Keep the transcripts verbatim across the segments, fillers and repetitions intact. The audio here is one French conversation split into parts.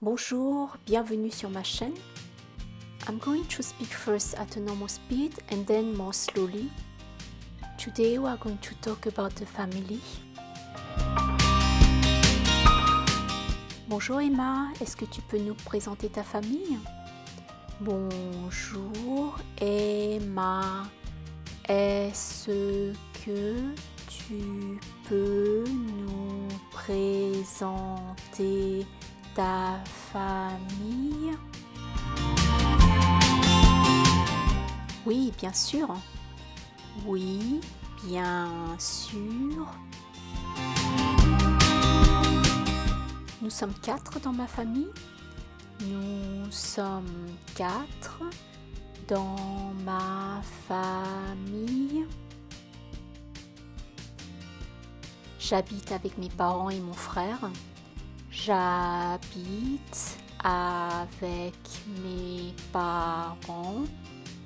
Bonjour, bienvenue sur ma chaîne. I'm going to speak first at a normal speed and then more slowly. Today we are going to talk about the family. Bonjour Emma, est-ce que tu peux nous présenter ta famille? Bonjour Emma, est-ce que tu peux nous présenter ta famille? Oui, bien sûr. Oui, bien sûr. Nous sommes quatre dans ma famille. Nous sommes quatre dans ma famille. J'habite avec mes parents et mon frère. J'habite avec mes parents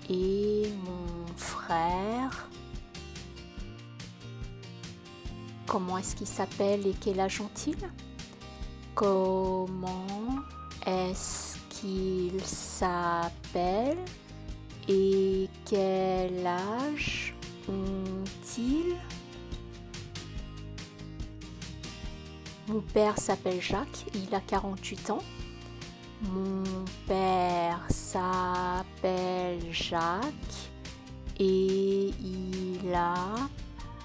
et mon frère. Comment est-ce qu'ils s'appellent et quel âge ont-ils? Comment est-ce qu'ils s'appellent et quel âge ont-ils? Mon père s'appelle Jacques, il a quarante-huit ans. Mon père s'appelle Jacques et il a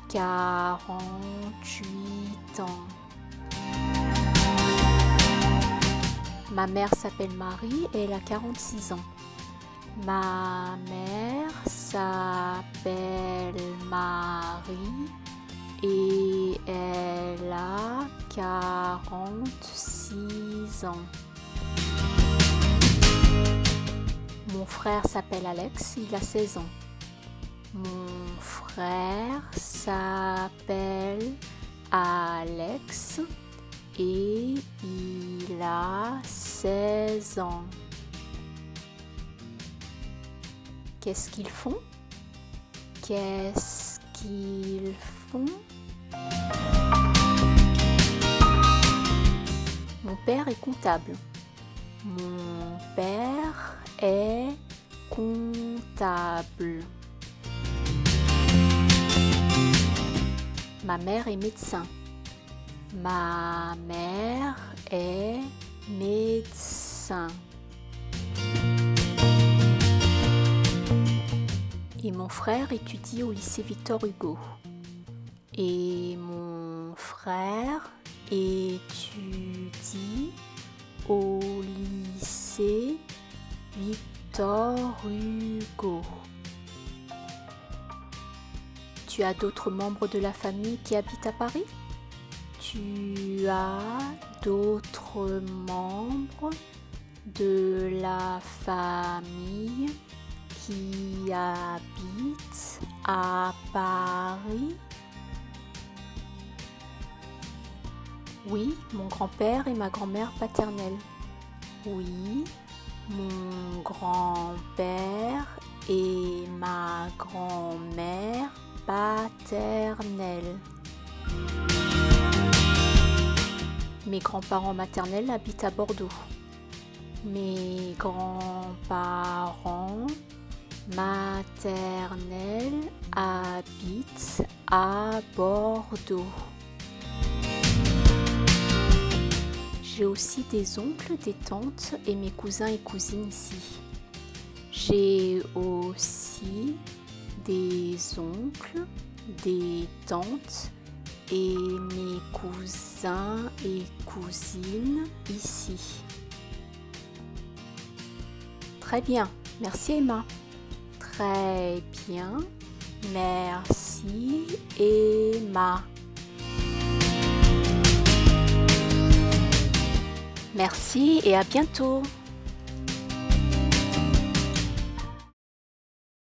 quarante-huit ans. Ma mère s'appelle Marie et elle a quarante-six ans. Ma mère s'appelle Marie et elle a quarante-six ans. Mon frère s'appelle Alex, il a seize ans. Mon frère s'appelle Alex et il a seize ans. Qu'est-ce qu'ils font? Qu'est-ce qu'ils font? Mon père est comptable. Mon père est comptable. Ma mère est médecin. Ma mère est médecin. Et mon frère étudie au lycée Victor Hugo. Et mon frère étudie au lycée Victor Hugo. Tu as d'autres membres de la famille qui habitent à Paris? Tu as d'autres membres de la famille qui habitent à Paris? Oui, mon grand-père et ma grand-mère paternelle. Oui, mon grand-père et ma grand-mère paternelle. Mes grands-parents maternels habitent à Bordeaux. Mes grands-parents maternels habitent à Bordeaux. J'ai aussi des oncles, des tantes et mes cousins et cousines ici. J'ai aussi des oncles, des tantes et mes cousins et cousines ici. Très bien, merci Emma. Très bien, merci Emma. Merci et à bientôt.